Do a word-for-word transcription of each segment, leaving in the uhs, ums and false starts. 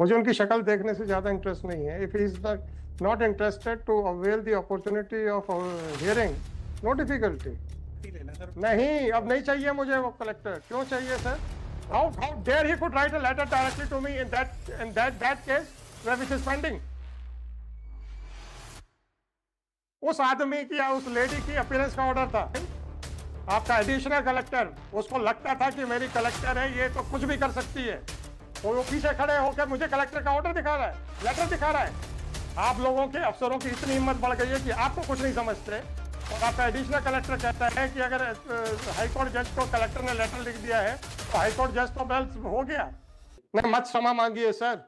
मुझे उनकी शक्ल देखने से ज़्यादा इंटरेस्ट नहीं है। If is not interested to avail the opportunity of hearing, no difficulty. नहीं, अब नहीं चाहिए मुझे वो कलेक्टर। क्यों चाहिए sir? How how dare he could write a letter directly to me in that in that that case where which is pending. उस आदमी की या उस लेडी की अपीयरेंस का ऑर्डर था आपका एडिशनल कलेक्टर। उसको लगता था कि मेरी कलेक्टर है, ये तो कुछ भी कर सकती है। तो वो पीछे खड़े होकर मुझे कलेक्टर का ऑर्डर दिखा रहा है, लेटर दिखा रहा है। आप लोगों के अफसरों की इतनी हिम्मत बढ़ गई है कि आपको कुछ नहीं समझते। और आपका एडिशनल कलेक्टर कहता है कि अगर हाईकोर्ट जज को कलेक्टर ने लेटर लिख दिया है तो हाईकोर्ट जज तो बेल हो गया। नहीं, मत क्षमा मांगिए सर,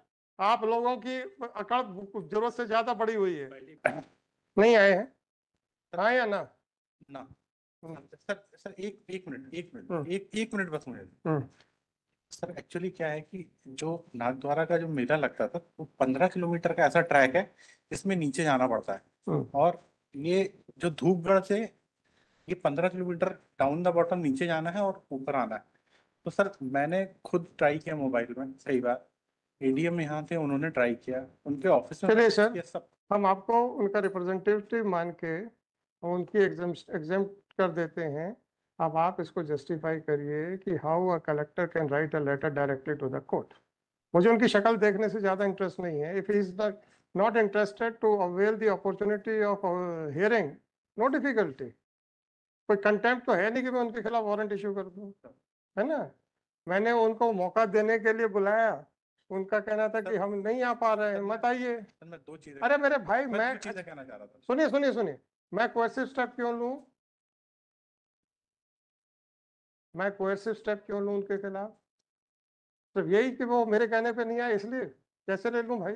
आप लोगों की अकड़ जरूरत से ज्यादा बड़ी हुई है। नहीं आए हैं आए या ना ना सर? सर एक एक मिनट एक मिनट एक एक मिनट बस मिनट सर। एक्चुअली क्या है कि जो नागद्वारा का जो मेला लगता था वो पंद्रह किलोमीटर का ऐसा ट्रैक है, इसमें नीचे जाना पड़ता है। और ये जो धूपगढ़ से ये पंद्रह किलोमीटर डाउन द बॉटम नीचे जाना है और ऊपर आना है। तो सर मैंने खुद ट्राई किया मोबाइल में कई बार। एडीएम यहाँ थे, उन्होंने ट्राई किया, उनके ऑफिस में सर सब। हम आपको उनका रिप्रेजेंटेटिव मान के उनकी एग्जेम्प्ट कर देते हैं। अब आप इसको जस्टिफाई करिए कि how a collector can write a letter directly to the court. मुझे उनकी शक्ल देखने से ज़्यादा इंटरेस्ट नहीं है। If is the not interested to avail the opportunity of hearing, no difficulty. कोई कंटेम्प्ट तो है नहीं कि मैं उनके खिलाफ वारंट इशू कर दूँ, है ना? मैंने उनको मौका देने के लिए बुलाया, उनका कहना था कि हम नहीं आ पा रहे हैं, मत आइए। दो चीज़ें, अरे मेरे भाई, मैं चीज़ें कहना चाह रहा था। सुनिए सुनिए सुनिए मैं कोर्सिव स्टेप क्यों लूँ मैं कोर्सिव स्टेप क्यों लूँ उनके खिलाफ? सिर्फ यही कि वो मेरे कहने पे नहीं आए, इसलिए कैसे ले लूँ भाई?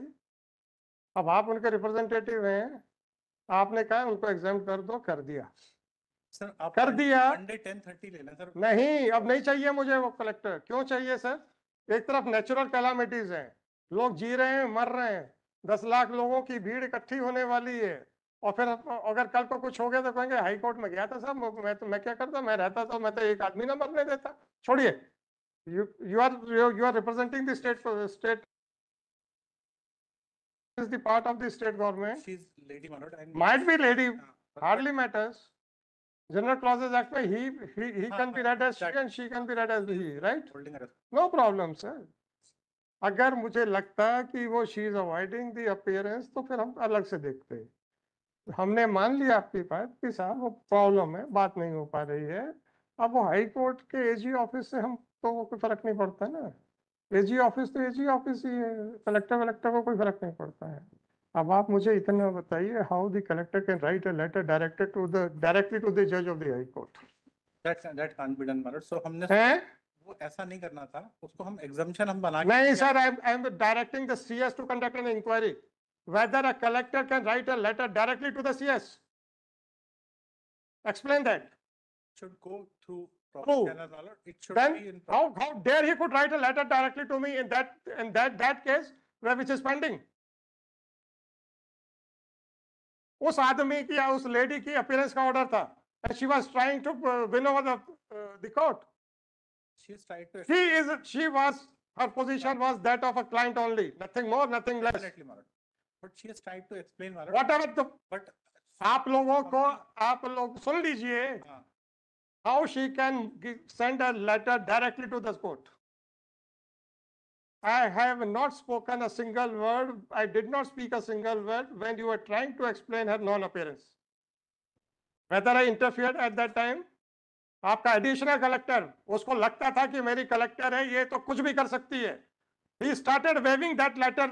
अब आप उनके रिप्रेजेंटेटिव हैं, आपने कहा उनको एग्जाम कर दो, कर दिया सर। आप कर दिया मंडे टेन थर्टी लेना सर। नहीं, अब नहीं चाहिए मुझे वो कलेक्टर। क्यों चाहिए सर? एक तरफ नेचुरल कैलामिटीज हैं, लोग जी रहे हैं, मर रहे हैं, दस लाख लोगों की भीड़ इकट्ठी होने वाली है। और फिर अगर कल को कुछ हो गया तो कहेंगे हाई कोर्ट में गया था साहब, मैं तो मैं क्या करता, मैं रहता तो मैं तो एक आदमी ना मरने देता। छोड़िए, you you are you are representing the state state is the part of the state government. Might be lady, hardly matters. General clauses act में he he he can be read as she and she can be read as he, right? No problem sir. अगर मुझे लगता कि वो she is avoiding the appearance तो फिर हम अलग से देखते हैं। हमने मान लिया आपकी बात कि साहब वो प्रॉब्लम है, बात नहीं हो पा रही है। अब वो हाई कोर्ट के एजी ऑफिस से हम तो वो कोई फर्क नहीं पड़ता ना। एजी ऑफिस तो एजी ऑफिस ही है, कलेक्टर वलेक्टर को कोई फर्क नहीं पड़ता है। अब आप मुझे इतना बताइए, how the collector can write a letter directed to the directly to the जज of the high court? That's that can't be done matter. So हमने हैं? वो ऐसा नहीं करना था, उसको हम एग्जम्पशन हम बना के नहीं sir. I am directing the CS to conduct an inquiry whether a collector can write a letter directly to the C S. Explain that. Should go through proper channel. It should then be in how how dare he could write a letter directly to me in that in that that case where which is pending. उस आदमी की या उस lady की appearance का order था, and she was trying to win over the uh, the court. She is trying to. She is she was her position was that of a client only, nothing more, nothing less. Definitely, Marat. But she has tried to explain Marat. What about the but? आप लोगों को आप लोग सुन लीजिए। How she can send a letter directly to the court? I have not spoken a single word. I did not speak a single word when you were trying to explain her non-appearance. Whether I interfered at that time? आपका additional collector, उसको लगता था कि मेरी collector है, ये तो कुछ भी कर सकती है। He started waving that letter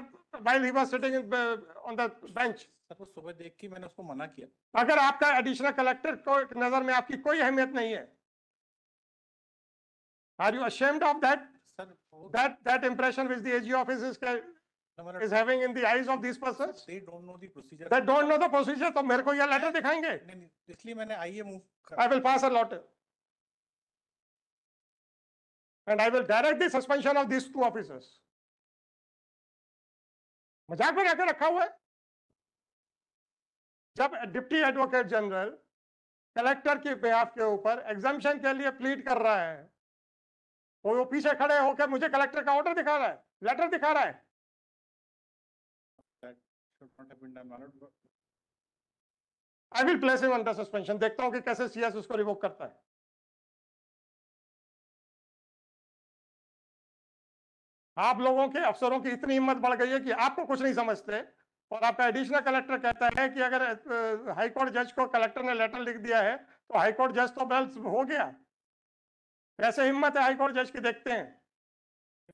while he was sitting in, uh, on the bench. Sir वो सुबह देख के मैंने उसको मना किया। अगर आपका एडिशनल कलेक्टर को नजर में आपकी कोई अहमियत नहीं है, are you ashamed of that sir? That that impression which the AG office is is having in the eyes of this person. They don't know the procedure, they don't know the procedure. तो मेरे को ये letter दिखाएंगे, इसलिए मैंने आई a move कर I will pass a letter and I will direct the suspension of this two officers. मजाक में आकर रखा हुआ है। जब डिप्टी एडवोकेट जनरल कलेक्टर के बिहाफ के ऊपर एग्जामिशन के लिए प्लीड कर रहा है, वो पीछे खड़े होकर मुझे कलेक्टर का ऑर्डर दिखा रहा है, लेटर दिखा रहा है। could not have been done. I will place him under suspension. देखता हूं कि कैसे C S उसको रिवोक करता है. आप लोगों के अफसरों की इतनी हिम्मत बढ़ गई है कि आपको कुछ नहीं समझते और आपका एडिशनल कलेक्टर कहता है कि अगर हाईकोर्ट जज को कलेक्टर ने लेटर लिख दिया है तो हाईकोर्ट जज तो बेल हो गया. कैसे हिम्मत है हाईकोर्ट जज की, देखते हैं.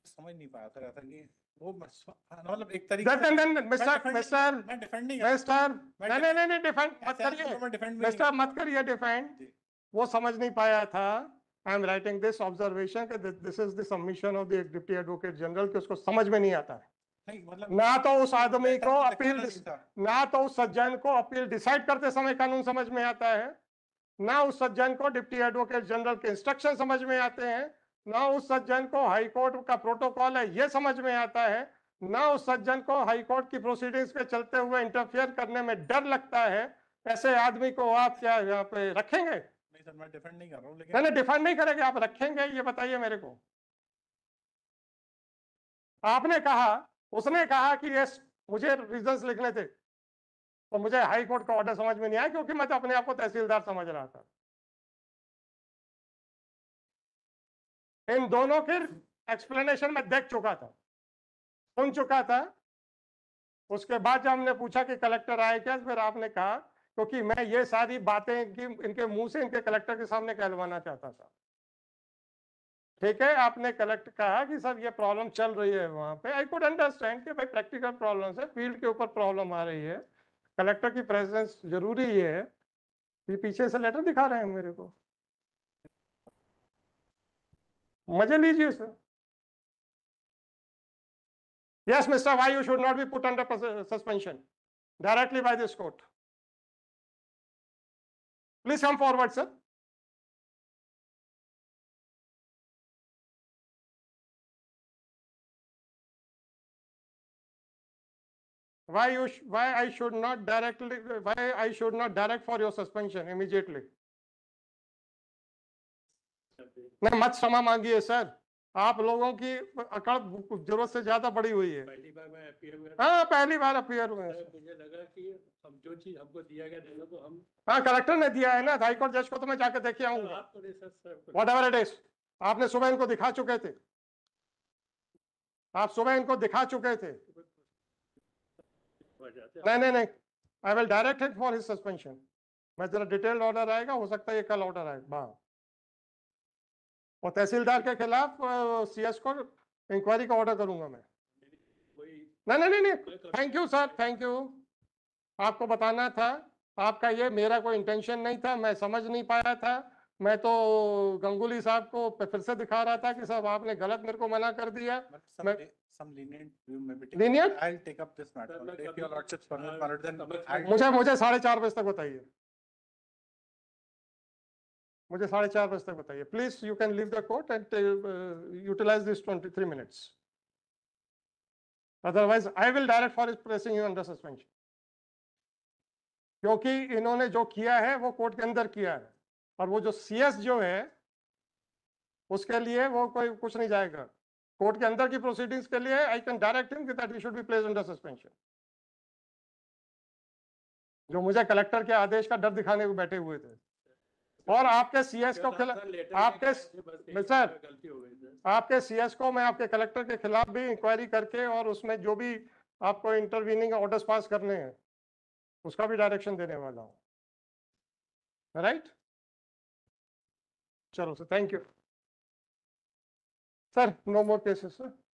समझ नहीं पाया था कि वो मतलब एक तरीके से मिस्टर मिस्टर मैं डिफेंड नहीं मिस्टर नहीं नहीं नहीं डिफेंड मत करिए मिस्टर मत करिए डिफेंड. वो समझ नहीं पाया था. I am writing this observation कि this is the submission of the deputy advocate general कि उसको समझ में नहीं आता है. मतलब ना तो उस आदमी को अपील ना तो उस सज्जन को अपील डिसाइड करते समय कानून समझ में आता है, ना उस सज्जन को डिप्टी एडवोकेट जनरल के इंस्ट्रक्शन समझ में आते हैं, ना उस सज्जन को हाईकोर्ट का प्रोटोकॉल है ये समझ में आता है, ना उस सज्जन को हाईकोर्ट की प्रोसीडिंग्स पे चलते हुए इंटरफेयर करने में डर लगता है. ऐसे आदमी को आप क्या यहाँ पे रखेंगे? नहीं सर, मैं डिफेंड नहीं कर रहा हूँ, लेकिन मैंने डिफेंड नहीं करेंगे, आप रखेंगे ये बताइए मेरे को. आपने कहा, उसने कहा कि ये मुझे रीजंस लिखने थे तो मुझे हाईकोर्ट का ऑर्डर समझ में नहीं आया क्योंकि मैं तो अपने आप को तहसीलदार समझ रहा था. इन दोनों के एक्सप्लेनेशन में देख चुका था, सुन चुका था. उसके बाद जब हमने पूछा कि कलेक्टर आए क्या, फिर आपने कहा क्योंकि मैं ये सारी बातें इनकी इनके मुंह से इनके कलेक्टर के सामने कहलवाना चाहता था. ठीक है, आपने कलेक्टर कहा कि सर ये प्रॉब्लम चल रही है वहाँ पे. आई कुड अंडरस्टैंड कि भाई प्रैक्टिकल प्रॉब्लम है, फील्ड के ऊपर प्रॉब्लम आ रही है, कलेक्टर की प्रेजेंस जरूरी है. ये पीछे से लेटर दिखा रहे हैं मेरे को, मजे लीजिए sir. Yes mister Y, you should not be put under suspension directly by this court. Please come forward sir. Why you sh why I should not directly why I should not direct for your suspension immediately? मैं मत क्षमा मांगिए sir, आप लोगों की अकड़ जरूरत से ज्यादा बड़ी हुई है. पहली बार मैं अपीयर हुए, हाँ पहली बार अपीयर हुए. मुझे लगा कि हम जो चीज हमको दिया गया देखो तो हम, हाँ कलेक्टर ने दिया है ना, हाईकोर्ट जज को तो मैं जाके देखे आऊंगा. वॉट एवर इट इज, आपने सुबह इनको दिखा चुके थे, आप सुबह इनको दिखा चुके थे. नहीं नहीं नहीं, I will direct it for his suspension. मैं जरा डिटेल्ड ऑर्डर आएगा, हो सकता है ये कल ऑर्डर आएगा. हाँ, और तहसीलदार के खिलाफ सीएस को इंक्वायरी का ऑर्डर करूंगा मैं. नहीं नहीं नहीं, thank you sir, thank you. आपको बताना था, आपका ये मेरा कोई इंटेंशन नहीं था, मैं समझ नहीं पाया था. मैं तो गंगुली साहब को फिर से दिखा रहा था कि साहब आपने गलत मेरे को मना कर दिया. मैं मुझे मुझे साढ़े चार बजे तक बताइए, मुझे साढ़े चार बजे तक बताइए. Please you can leave the court and utilise this twenty three minutes. Otherwise I will direct for placing you under suspension, क्योंकि इन्होंने जो किया है वो कोर्ट के अंदर किया है और वो जो सीएस जो है उसके लिए वो कोई कुछ नहीं जाएगा. कोर्ट के अंदर की प्रोसीडिंग्स के लिए I can direct him that he should be placed under suspension. जो मुझे कलेक्टर के आदेश का डर दिखाने को बैठे हुए थे. और आपके सीएस को आपके मिस्टर आपके सीएस को मैं आपके कलेक्टर के खिलाफ भी इंक्वायरी करके और उसमें जो भी आपको इंटरवीनिंग ऑर्डर्स पास करने हैं उसका भी डायरेक्शन देने वाला हूँ. राइट, चलो sir, thank you sir. No more cases sir.